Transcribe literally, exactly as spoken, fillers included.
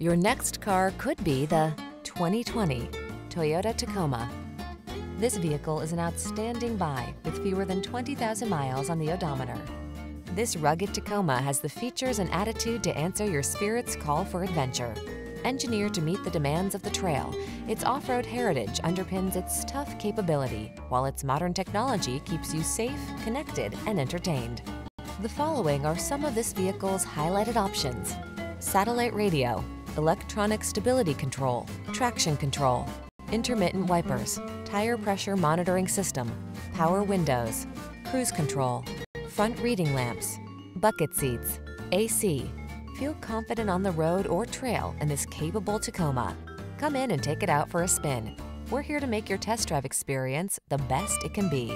Your next car could be the twenty twenty Toyota Tacoma. This vehicle is an outstanding buy with fewer than twenty thousand miles on the odometer. This rugged Tacoma has the features and attitude to answer your spirit's call for adventure. Engineered to meet the demands of the trail, its off-road heritage underpins its tough capability, while its modern technology keeps you safe, connected, and entertained. The following are some of this vehicle's highlighted options: satellite radio, electronic stability control, traction control, intermittent wipers, tire pressure monitoring system, power windows, cruise control, front reading lamps, bucket seats, A C. Feel confident on the road or trail in this capable Tacoma. Come in and take it out for a spin. We're here to make your test drive experience the best it can be.